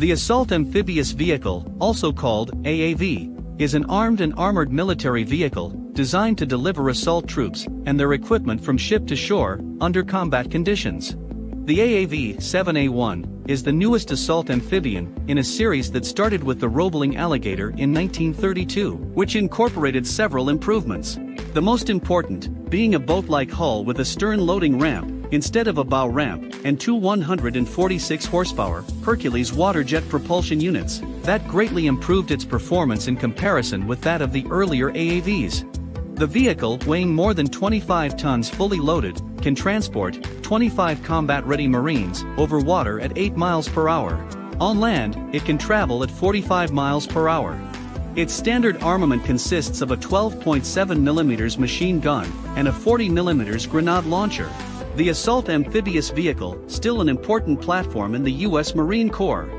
The Assault Amphibious Vehicle, also called AAV, is an armed and armored military vehicle designed to deliver assault troops and their equipment from ship to shore under combat conditions. The AAV-7A1 is the newest assault amphibian in a series that started with the Roebling Alligator in 1932, which incorporated several improvements. The most important being a boat-like hull with a stern loading ramp instead of a bow ramp and two 146-horsepower Hercules waterjet propulsion units that greatly improved its performance in comparison with that of the earlier AAVs. The vehicle, weighing more than 25 tons fully loaded, can transport 25 combat-ready Marines over water at 8 miles per hour. On land, it can travel at 45 miles per hour. Its standard armament consists of a 12.7mm machine gun and a 40mm grenade launcher. The Assault Amphibious Vehicle, still an important platform in the U.S. Marine Corps.